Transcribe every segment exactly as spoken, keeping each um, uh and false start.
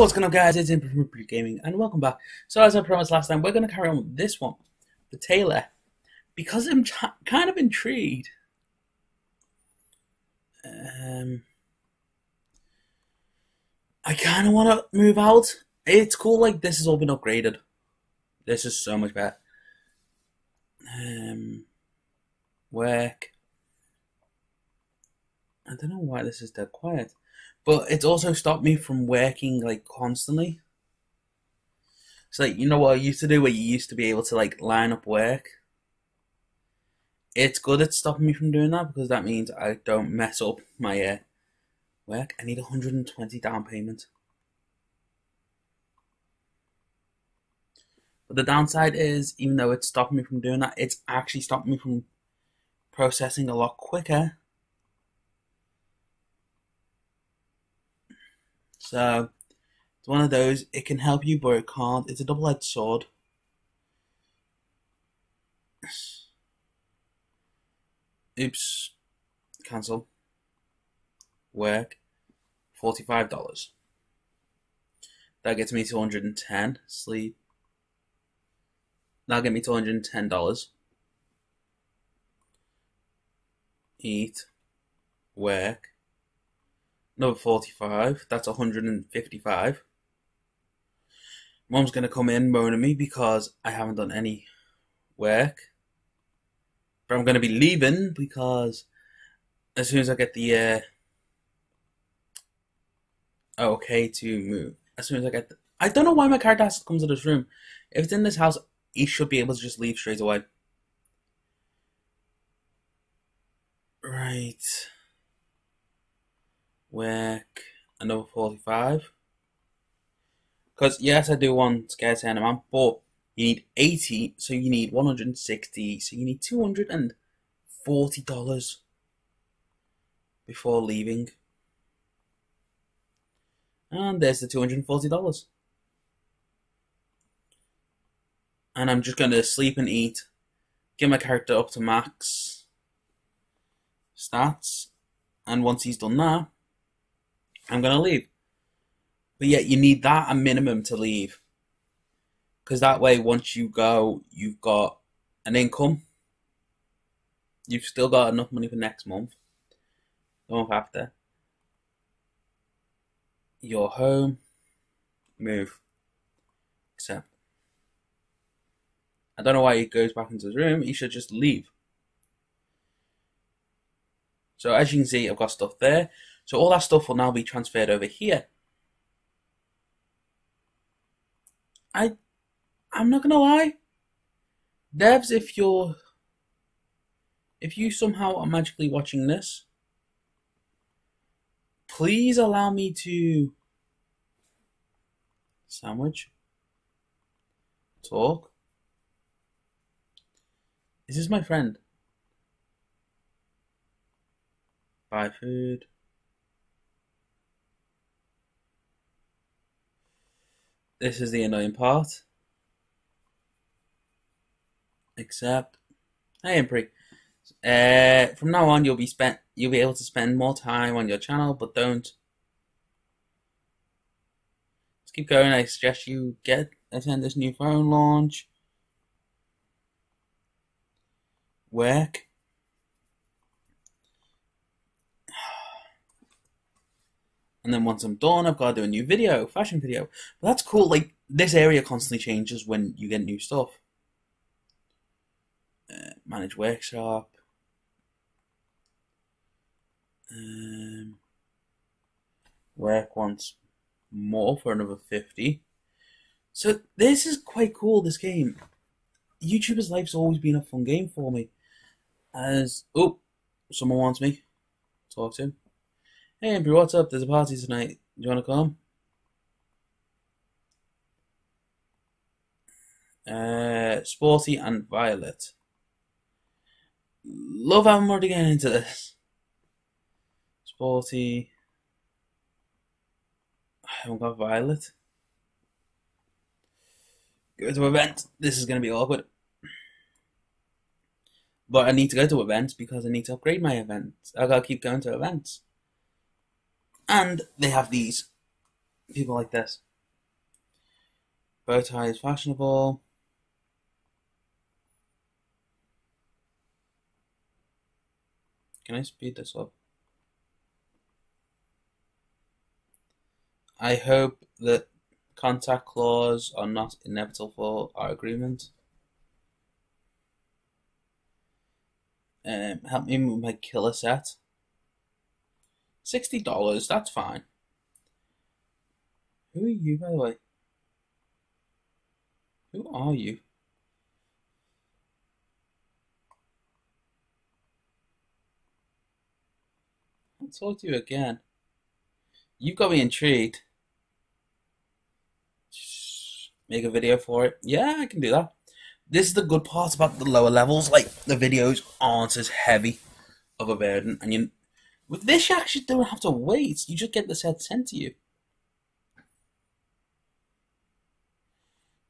What's going on, guys? It's ImpreGaming and welcome back. So as I promised last time, we're going to carry on with this one, the tailor, because I'm kind of intrigued. Um, I kind of want to move out. It's cool, like this has all been upgraded. This is so much better. Um, work. I don't know why this is dead quiet. But it's also stopped me from working, like, constantly. It's like, you know what I used to do where you used to be able to, like, line up work? It's good it's stopping me from doing that because that means I don't mess up my uh, work. I need one hundred twenty down payment. But the downside is, even though it's stopping me from doing that, it's actually stopping me from processing a lot quicker. So, it's one of those, it can help you, but it can't. It's a double-edged sword. Oops. Cancel. Work. forty-five dollars. That gets me to one hundred ten dollars. Sleep. That'll get me to one hundred ten dollars. Eat. Work. Another forty-five, that's one hundred fifty-five. Mum's going to come in moaning at me because I haven't done any work. But I'm going to be leaving because as soon as I get the... Uh, okay to move. As soon as I get the... I don't know why my character has to come to this room. If it's in this house, he should be able to just leave straight away. Right... Work another forty-five. Because yes, I do want scarce hand amount, but you need eighty, so you need one hundred and sixty, so you need two hundred and forty dollars before leaving. And there's the two hundred and forty dollars. And I'm just gonna sleep and eat, get my character up to max stats, and once he's done that, I'm going to leave. But yet you need that a minimum to leave. Because that way once you go, you've got an income. You've still got enough money for next month. The month after. You're home. Move. Except. I don't know why he goes back into his room. He should just leave. So as you can see, I've got stuff there. So all that stuff will now be transferred over here. I, I'm not gonna lie, devs, if you're, if you somehow are magically watching this, please allow me to sandwich, talk. Is this my friend? Buy food. This is the annoying part. Except, hey Impre, uh, from now on you'll be spent, you'll be able to spend more time on your channel, but don't. Let's keep going. I suggest you get attend this new phone launch. Work. And then once I'm done, I've got to do a new video, fashion video. But that's cool, like, this area constantly changes when you get new stuff. Uh, manage workshop. Um, work once more for another fifty. So this is quite cool, this game. YouTuber's life's always been a fun game for me. As, oh, someone wants me. Talk to him. Hey, Impre, what's up? There's a party tonight. Do you want to come? Uh, Sporty and Violet. Love how I'm already getting into this. Sporty. I haven't got Violet. Go to event. This is going to be awkward. But I need to go to events because I need to upgrade my events. I've got to keep going to events. And they have these people like this. Bow tie is fashionable. Can I speed this up? I hope that contract clauses are not inevitable for our agreement. Um, help me with my killer set. sixty dollars, that's fine. Who are you, by the way? Who are you? I'll talk to you again. You've got me intrigued. Make a video for it. Yeah, I can do that. This is the good part about the lower levels. Like, the videos aren't as heavy of a burden. And you, with this, you actually don't have to wait. You just get the set sent to you.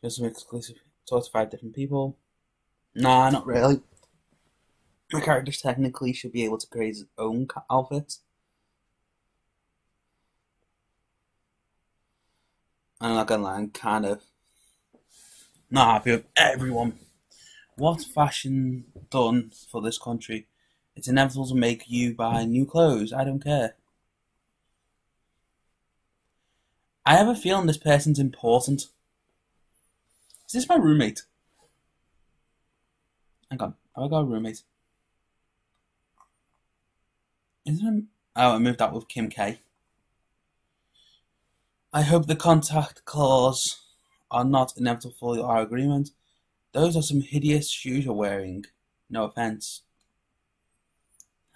Just some exclusive. Talk to five different people. Nah, not really. My character technically should be able to create his own outfits. I'm not gonna lie, I'm kind of not happy with everyone. What fashion done for this country? It's inevitable to make you buy new clothes. I don't care. I have a feeling this person's important. Is this my roommate? Hang on, have I got a roommate? Isn't it? Oh, I moved out with Kim K. I hope the contract clauses are not inevitable for our agreement. Those are some hideous shoes you're wearing. No offense.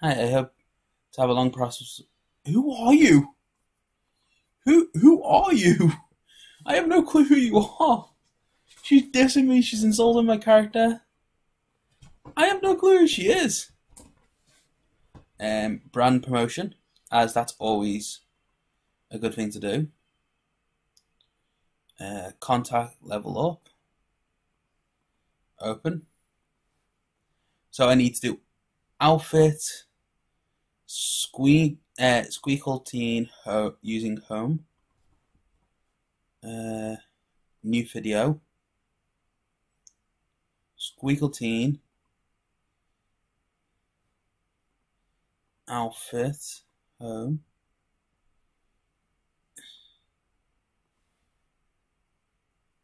Hi, I hope to have a long process. Who are you? Who who are you? I have no clue who you are. She's dissing me, she's insulting my character. I have no clue who she is. Um, brand promotion, as that's always a good thing to do. Uh, contact level up. Open. So I need to do outfit, squeak, uh, squeakle teen ho using home. Uh, new video. Squeakle teen outfit home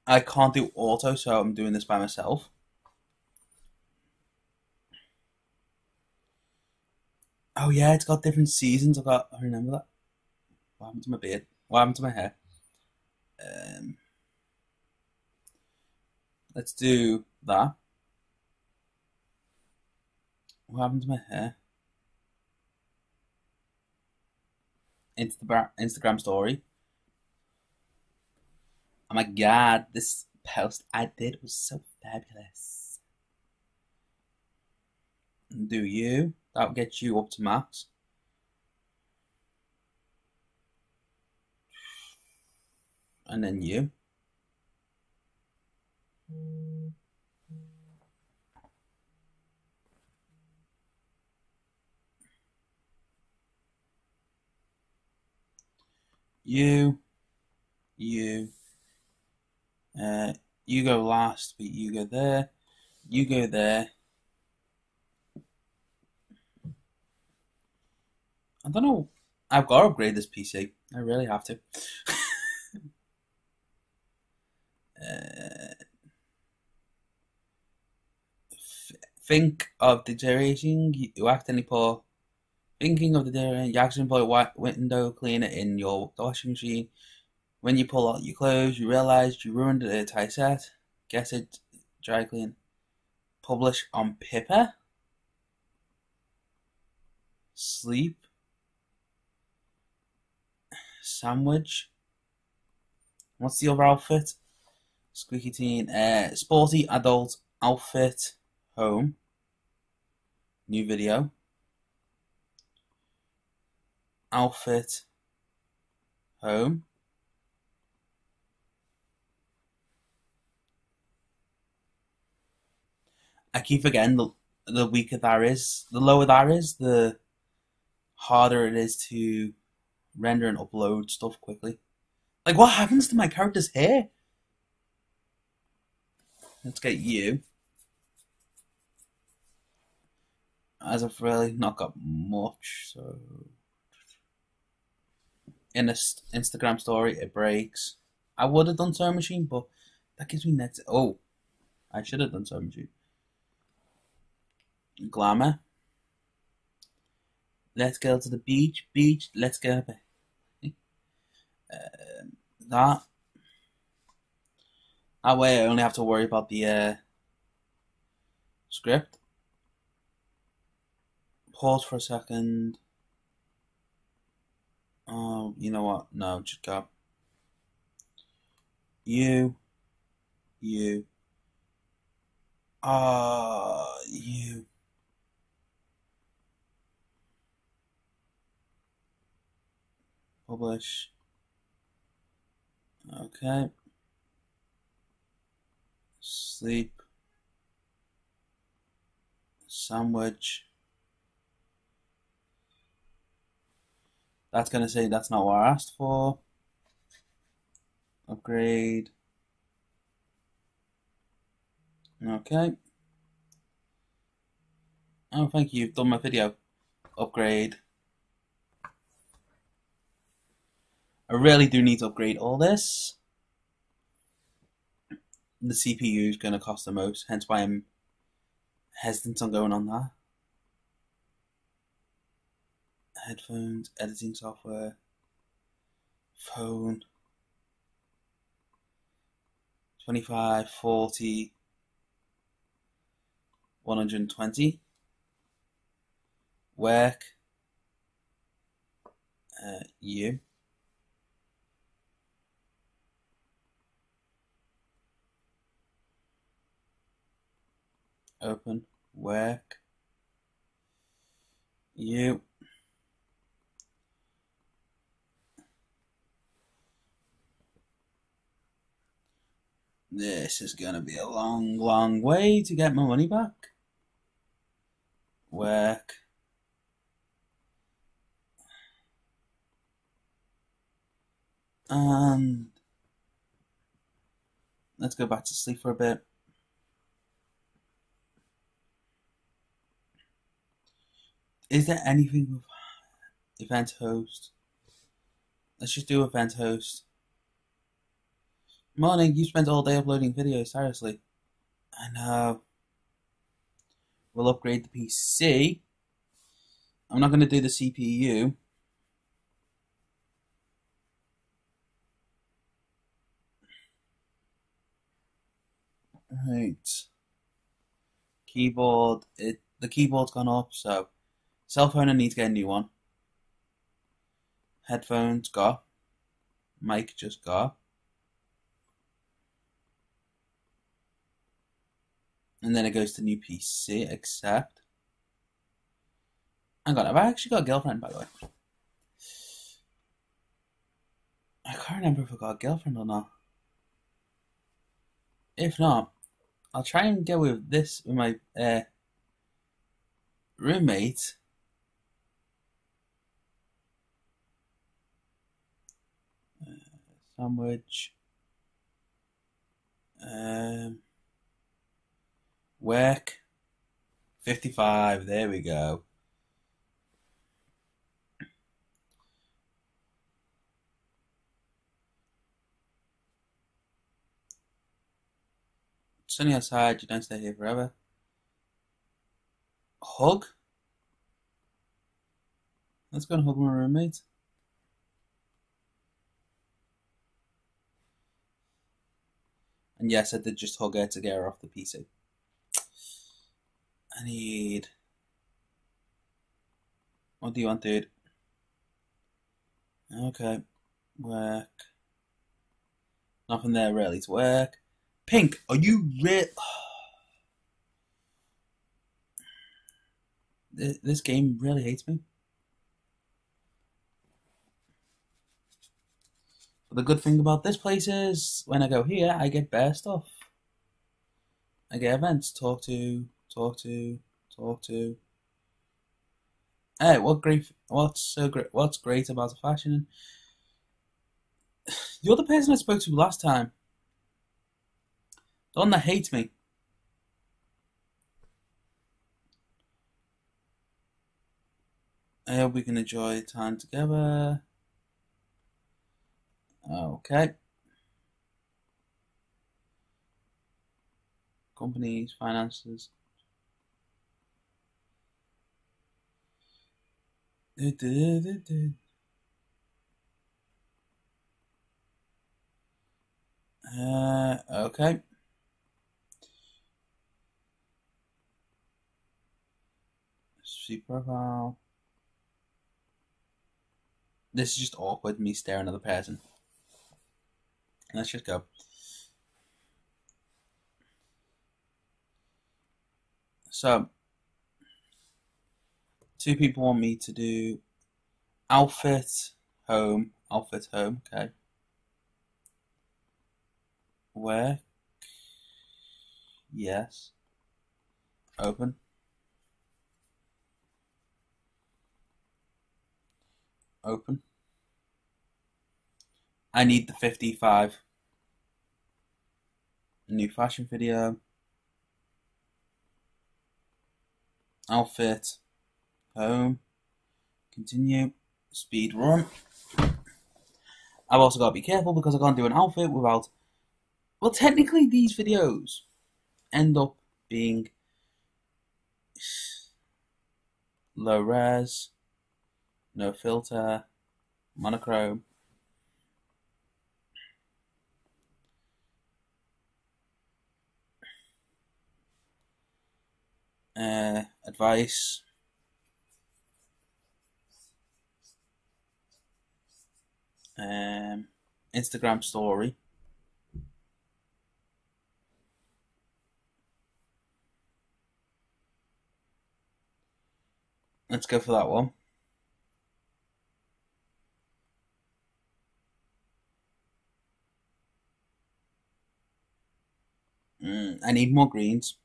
I can't do auto, so I'm doing this by myself. Oh yeah, it's got different seasons. I've got, I remember that. What happened to my beard? What happened to my hair? Um, let's do that. What happened to my hair? Insta Instagram story. Oh my god, this post I did was so fabulous. Do you? That'll get you up to max. And then you. You, you, uh, you go last, but you go there, you go there. I don't know, I've got to upgrade this P C, I really have to. uh, think of deteriorating, you accidentally pour. Thinking of the day, you actually put a window cleaner in your washing machine. When you pull out your clothes, you realise you ruined the entire set. Get it, dry clean. Publish on paper. Sleep. Sandwich. What's the other outfit? Squeaky teen. Uh, sporty adult outfit. Home. New video. Outfit home I keep forgetting the the weaker that is, the lower that is, the harder it is to render and upload stuff quickly. Like, what happens to my character's hair? Let's get you. As I've really not got much, so in a Instagram story it breaks. I would have done Sewing Machine, but that gives me next. Oh, I should have done Sewing Machine. Glamour. Let's go to the beach. Beach. Let's go back. Uh, that. That way I only have to worry about the uh, script. Pause for a second. Oh, you know what? No, just go. You. You. Ah, uh, you. Publish. Okay. Sleep. Sandwich. That's going to say that's not what I asked for. Upgrade. Okay. Oh, thank you. You've done my video. Upgrade. I really do need to upgrade all this. The C P U is going to cost the most, hence why I'm hesitant on going on that. Headphones, editing software, phone, twenty-five, forty, one hundred twenty, work, uh, you. Open, work, you. This is going to be a long, long way to get my money back. Work. And let's go back to sleep for a bit. Is there anything with event host? Let's just do event host. Morning, you spent all day uploading videos, seriously. I know. We'll upgrade the P C. I'm not going to do the C P U. Right. Keyboard. It, the keyboard's gone up, so. Cell phone, I need to get a new one. Headphones, got. Mic, just got. And then it goes to new P C, except. Hang on, have I actually got a girlfriend, by the way? I can't remember if I got a girlfriend or not. If not, I'll try and go with this with my uh, roommate. Uh, sandwich. Um. Work, fifty-five, there we go. It's sunny outside, you don't stay here forever. Hug? Let's go and hug my roommate. And yes, I did just hug her to get her off the P C. I need. What do you want, dude? Okay. Work. Nothing there really to work. Pink, are you real? This game really hates me. But the good thing about this place is when I go here, I get better stuff. I get events, talk to. Talk to, talk to. Hey, what great? What's so great? What's great about the fashion? You're the person I spoke to last time. Donna hates me. I hope we can enjoy time together. Okay. Companies, finances. Do, do, do, do. Uh, okay. See profile. This is just awkward, me staring at the person. Let's just go. So, two people want me to do outfit, home, outfit, home, okay. Work, yes, open. Open. I need the fifty-five. New fashion video. Outfit. Home. Continue. Speed run. I've also got to be careful because I can't do an outfit without... Well, technically these videos end up being low res. No filter, monochrome. Uh, advice. Um, Instagram story. Let's go for that one. Mm, I need more greens.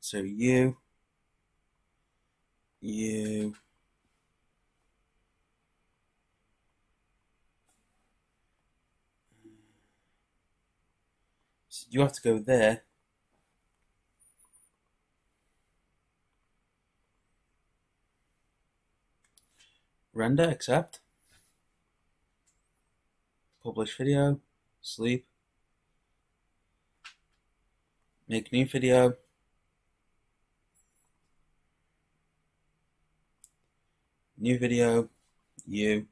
So you, you, so you have to go there. Render, accept, publish video, sleep, make new video, new video, you,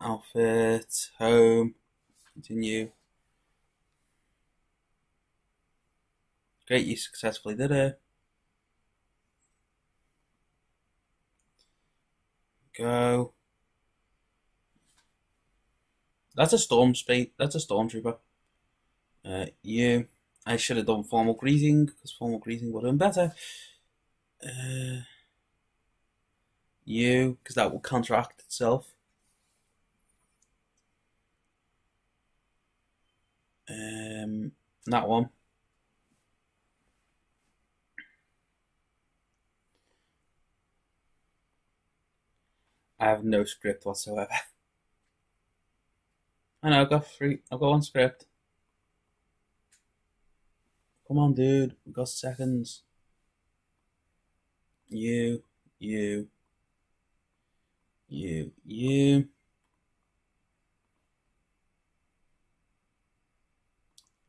outfit, home, continue. Great, you successfully did it. Go. That's a storm spate. That's a stormtrooper. Uh, you. I should have done formal greeting because formal greeting would have been better. Uh, you, because that will counteract itself. Um, that one. I have no script whatsoever. I know, I've got three, I've got one script. Come on, dude, we've got seconds. You, you, you, you.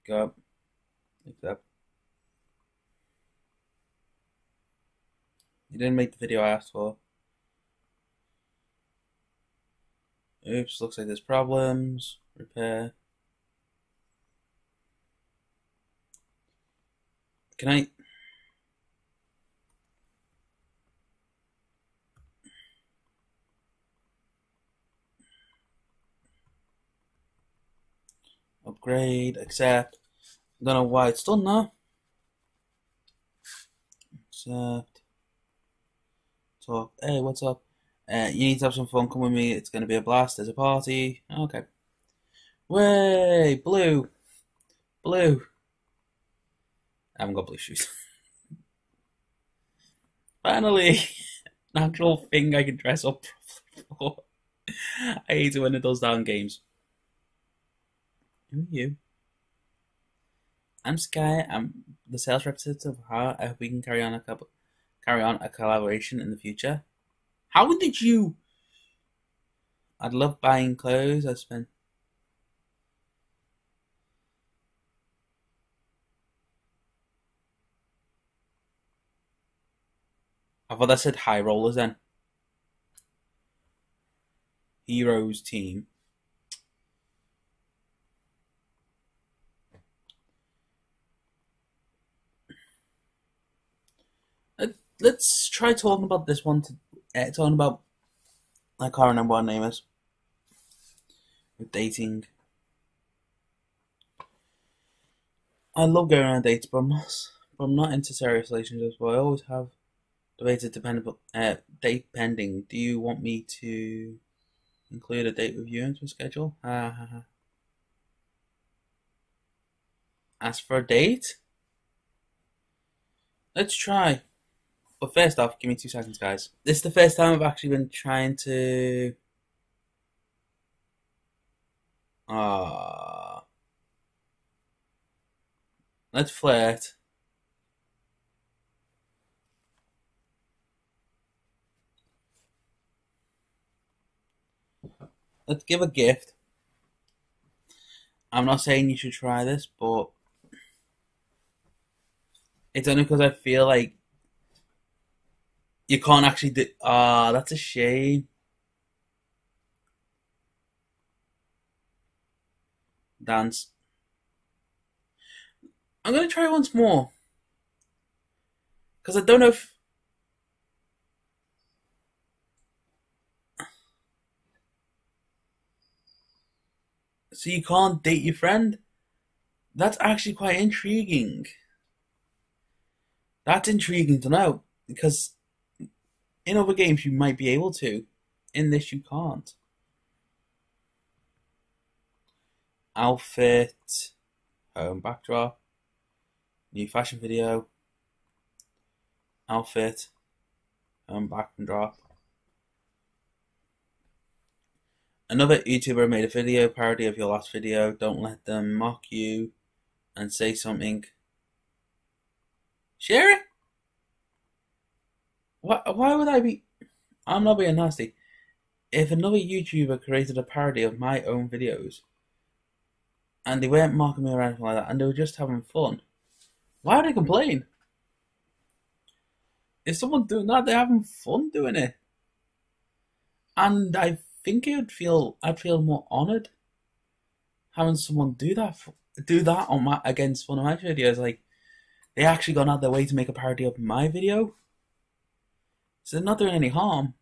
Go. Except. You didn't make the video I asked for. Oops, looks like there's problems. Repair. Can I? Upgrade, accept. I don't know why it's done now. Accept. Talk. Hey, what's up? Uh, you need to have some fun, come with me, it's going to be a blast, there's a party. Okay. Way, blue. Blue. I haven't got blue shoes. Finally. an actual thing I can dress up properly for. I hate it when it does that in games. Who are you? I'm Sky. I'm the sales representative of Heart. I hope we can carry on a couple, carry on a collaboration in the future. How did you? I'd love buying clothes. I spent. I thought that said high rollers then. Heroes team. Let's try talking about this one. To, uh, talking about, I can't remember what her name is. With dating. I love going on dates, but I'm not, but I'm not into serious relationships. But I always have debated dependable uh, date pending. Do you want me to include a date with you into my schedule? Uh, ask for a date. Let's try. But first off, give me two seconds, guys. This is the first time I've actually been trying to... Ah, uh, let's flirt. Let's give a gift. I'm not saying you should try this, but it's only because I feel like you can't actually do... Ah, uh, that's a shame. Dance. I'm going to try once more. Because I don't know if... So you can't date your friend? That's actually quite intriguing. That's intriguing to know. Because... in other games, you might be able to. In this, you can't. Outfit. Home backdrop. New fashion video. Outfit. Home backdrop. Another YouTuber made a video parody of your last video. Don't let them mock you and say something. Share it. Why, why would I be... I'm not being nasty. If another YouTuber created a parody of my own videos and they weren't mocking me or anything like that and they were just having fun, why would I complain? If someone's doing that, they're having fun doing it. And I think it would feel... I'd feel more honoured having someone do that for, do that on my, against one of my videos. Like, they actually gone out their way to make a parody of my video. So they're not doing any harm.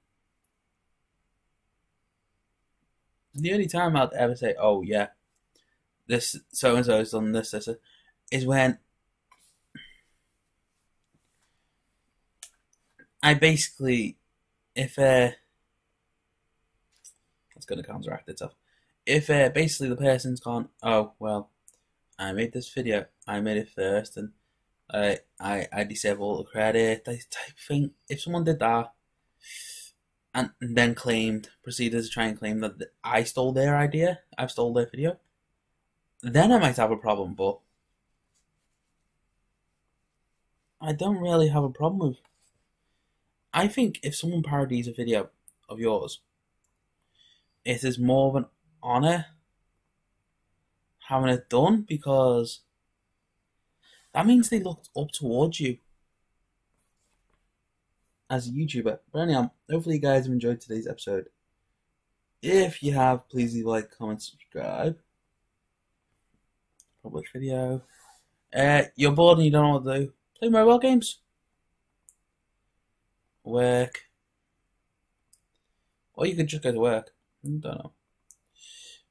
The only time I'd ever say, oh yeah, this so-and-so has done this, this, this, is when I basically, if, uh, that's going to counteract itself. If, uh, basically the person's gone, oh, well, I made this video, I made it first, and I, I, I disable the credit type thing. If someone did that and then claimed, proceeded to try and claim that I stole their idea, I've stole their video, then I might have a problem, but I don't really have a problem with. I think if someone parodies a video of yours, it is more of an honour having it done, because that means they looked up towards you as a YouTuber. But anyhow, hopefully you guys have enjoyed today's episode. If you have, please leave a like, comment, subscribe. Publish video. Uh, you're bored and you don't know what to do. Play mobile games. Work. Or you could just go to work. I don't know.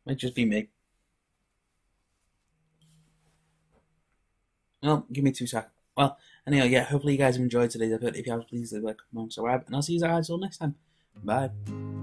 Might just be me. Well, give me two seconds. Well, anyway, yeah, hopefully you guys have enjoyed today's episode. If you have, please leave a like, comment, subscribe, and I'll see you guys all next time. Bye.